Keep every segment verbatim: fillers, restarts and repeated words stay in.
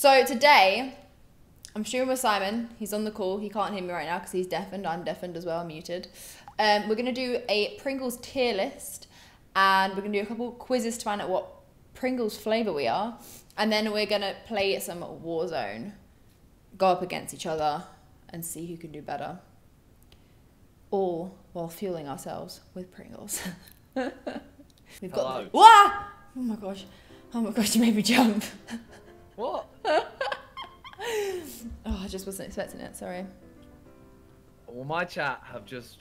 So today, I'm streaming with Simon. He's on the call. He can't hear me right now because he's deafened. I'm deafened as well. I'm muted. Um, we're going to do a Pringles tier list. And we're going to do a couple quizzes to find out what Pringles flavour we are. And then we're going to play some Warzone. Go up against each other and see who can do better. All while fueling ourselves with Pringles. We've got. The... Wah! Oh my gosh. Oh my gosh, you made me jump. What? Oh, I just wasn't expecting it, sorry. Well, my chat have just...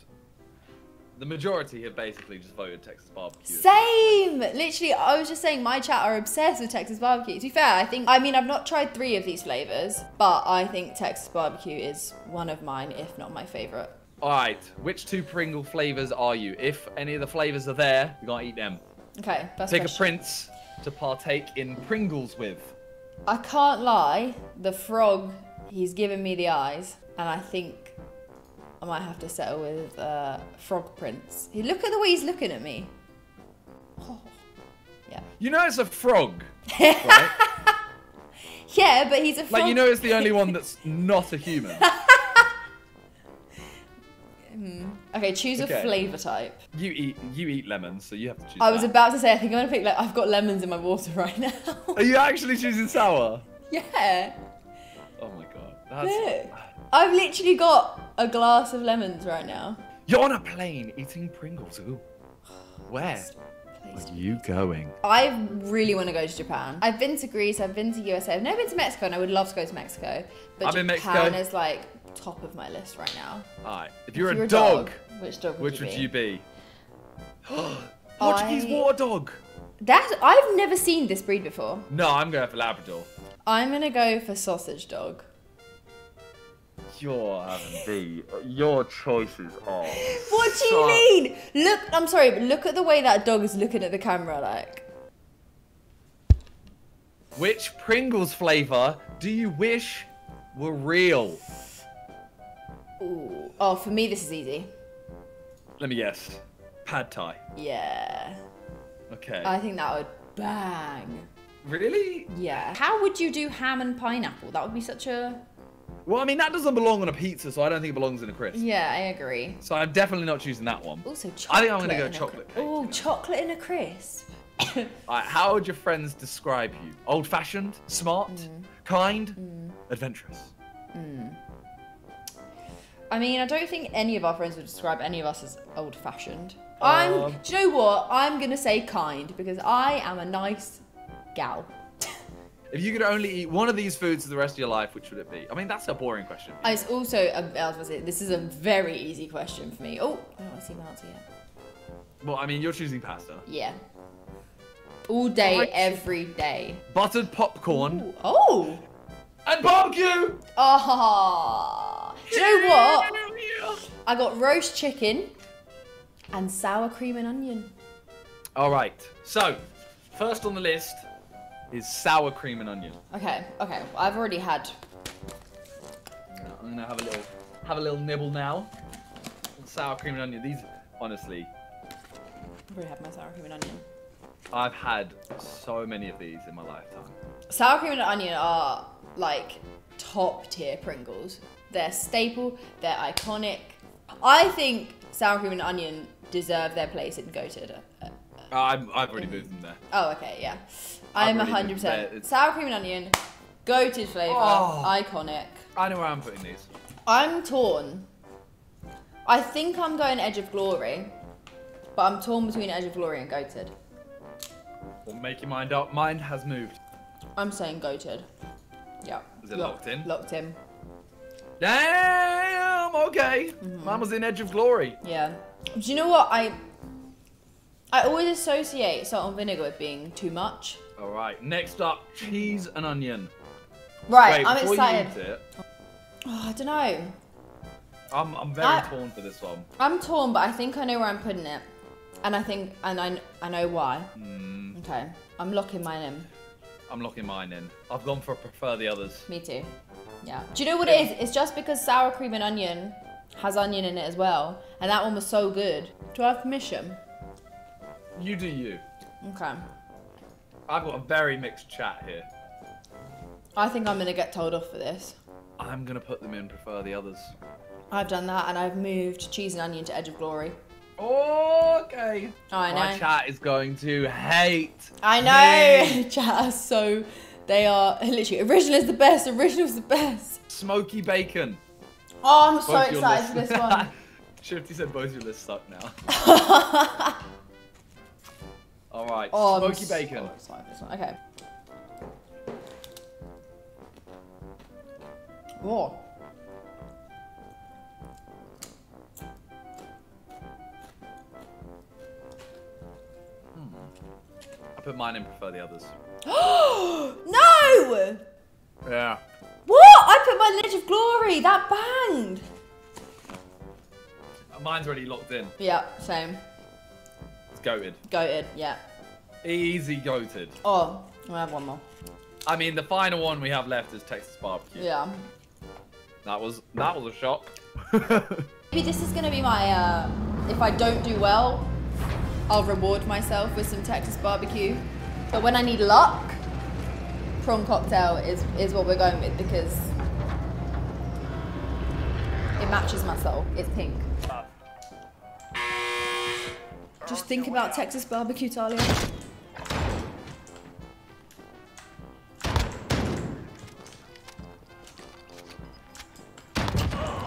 The majority have basically just voted Texas barbecue. Same! Literally, I was just saying my chat are obsessed with Texas barbecue. To be fair, I think... I mean, I've not tried three of these flavors, but I think Texas barbecue is one of mine, if not my favorite. All right, which two Pringle flavors are you? If any of the flavors are there, you gotta eat them. Okay, that's Pick question. a prince to partake in Pringles with. I can't lie, the frog, he's given me the eyes, and I think I might have to settle with uh, Frog Prince. Hey, look at the way he's looking at me. Oh, yeah. You know it's a frog, right? Yeah, but he's a frog. Like, you know it's the only one that's not a human. mm. Okay, choose okay. a flavour type. You eat you eat lemons, so you have to choose I was that. about to say, I think I'm going to pick, like, I've got lemons in my water right now. Are you actually choosing sour? Yeah. Oh my god. That's... Look, I've literally got a glass of lemons right now. You're on a plane eating Pringles. Ooh. Where are you going? I really want to go to Japan. I've been to Greece, I've been to U S A, I've never been to Mexico, and I would love to go to Mexico. But I've Japan is like... top of my list right now. Alright, if you're, if you're a, a dog, dog, which dog would, which you, would be? you be? Portuguese I... water dog. That I've never seen this breed before. No, I'm going for Labrador. I'm gonna go for sausage dog. You're having the your choices are. What do you mean? Look, I'm sorry, but look at the way that dog is looking at the camera, like. Which Pringles flavour do you wish were real? Ooh. Oh, for me, this is easy. Let me guess. Pad Thai. Yeah. Okay. I think that would bang. Really? Yeah. How would you do ham and pineapple? That would be such a... Well, I mean, that doesn't belong on a pizza, so I don't think it belongs in a crisp. Yeah, I agree. So I'm definitely not choosing that one. Also, chocolate I think I'm going to go chocolate cake. Oh, chocolate in a crisp. All right, how would your friends describe you? Old-fashioned, smart, mm. kind, mm. adventurous. Mm. I mean, I don't think any of our friends would describe any of us as old-fashioned. Um, I'm, do you know what? I'm gonna say kind, because I am a nice gal. If you could only eat one of these foods for the rest of your life, which would it be? I mean, that's a boring question. It's also, a, I was gonna say, this is a very easy question for me. Oh, I don't want to see my answer yet. Well, I mean, you're choosing pasta. Yeah. All day, right. every day. Buttered popcorn. Ooh. Oh! And barbecue! Oh! Do you know what? I got roast chicken and sour cream and onion. All right. So, first on the list is sour cream and onion. Okay. Okay. I've already had. I'm gonna have a little, have a little nibble now. Sour cream and onion. These, honestly. I've already had my sour cream and onion. I've had so many of these in my lifetime. Sour cream and onion are like top tier Pringles. They're staple, they're iconic. I think sour cream and onion deserve their place in goated. Uh, uh, I've, I've already in... moved them there. Oh, okay, yeah. I'm one hundred percent. Sour cream and onion, goated flavour, oh, iconic. I know where I'm putting these. I'm torn. I think I'm going Edge of Glory, but I'm torn between Edge of Glory and goated. Well, make your mind up. Mine has moved. I'm saying goated. Yeah. Is it locked, locked in? Locked in. Damn, okay. Mm-hmm. Mine was in Edge of Glory. Yeah. Do you know what? I I always associate salt and vinegar with being too much. All right, next up, cheese and onion. Right, Wait, I'm excited. It, oh, I don't know. I'm, I'm very I, torn for this one. I'm torn, but I think I know where I'm putting it. And I think, and I, I know why. Mm. Okay, I'm locking mine in. I'm locking mine in. I've gone for prefer the others. Me too. Yeah. Do you know what it is? It's just because sour cream and onion has onion in it as well. And that one was so good. Do I have permission? You do you. Okay. I've got a very mixed chat here. I think I'm gonna get told off for this. I'm gonna put them in, prefer the others. I've done that, and I've moved cheese and onion to Edge of Glory. Okay. I know. My chat is going to hate. I know. Me. Chat are so, they are literally, original is the best, original is the best. Smoky bacon. Oh, I'm both so excited for this one. Shifty said both your lists suck now. All right, oh, smoky I'm bacon. So excited for this one. Okay. Whoa. Put mine in, prefer the others. No! Yeah. What? I put mine in Edge of Glory. That banned. Mine's already locked in. Yeah, same. It's goated. Goated, yeah. Easy goated. Oh, I have one more. I mean, the final one we have left is Texas barbecue. Yeah. That was that was a shock. Maybe this is gonna be my. Uh, if I don't do well, I'll reward myself with some Texas barbecue. But when I need luck, prawn cocktail is, is what we're going with because it matches my soul. It's pink. Uh, Just think about Texas barbecue, Talia.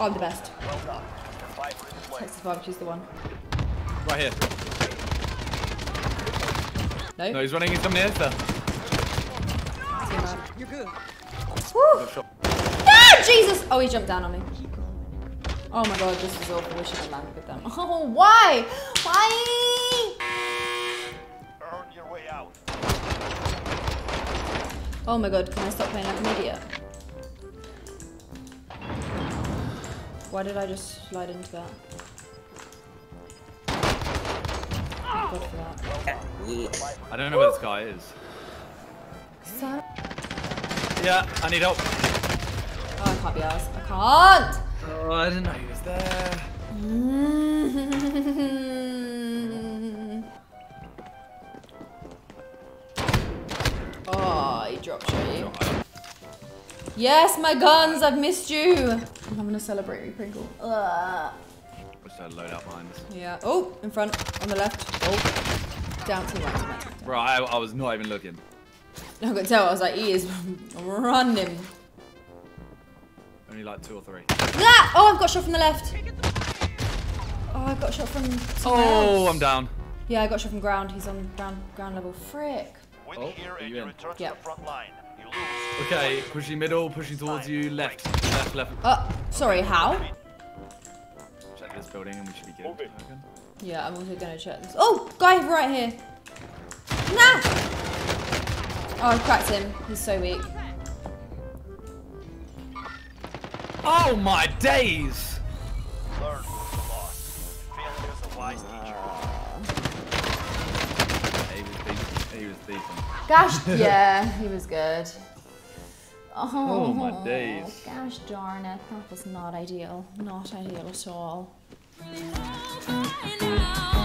Oh, I'm the best. Well the Texas barbecue's the one. Right here. No. No, he's running into me after. You're good. Woo! Ah, Jesus! Oh, he jumped down on me. Oh my god, this is awful. We should have landed with them. Oh, why? Why? Earn your way out. Oh my god, can I stop playing like an idiot? Why did I just slide into that? I don't know where this guy is. Son. Yeah, I need help. Oh, I can't be arsed. I can't! Oh, I didn't know he was there. Mm-hmm. Oh, he dropped you. Yes, my guns, I've missed you. I'm going to celebrate you, Pringle. Ugh. Load out mines. Yeah. Oh, in front, on the left. Oh, down to the right. To the right, to the right. Bro, I, I was not even looking. I could tell. I was like, he is running. Only like two or three. Ah! Oh, I've got shot from the left. Oh, I got shot from. Oh, else. I'm down. Yeah, I got shot from ground. He's on ground, ground level. Frick. Oh, here are you in? Yeah. Okay, pushing middle, pushing towards you, left, left, left. Oh, sorry. How? This building and we should be good. Okay. Yeah, I'm also gonna check this. Oh, guy right here. Nah. Oh, I cracked him. He's so weak. Oh my days. Learn from the loss. Failure is a wise teacher. He was decent. He was decent. Gosh, yeah, he was good. Oh, oh my days. Gosh darn it. That was not ideal. Not ideal at all. Really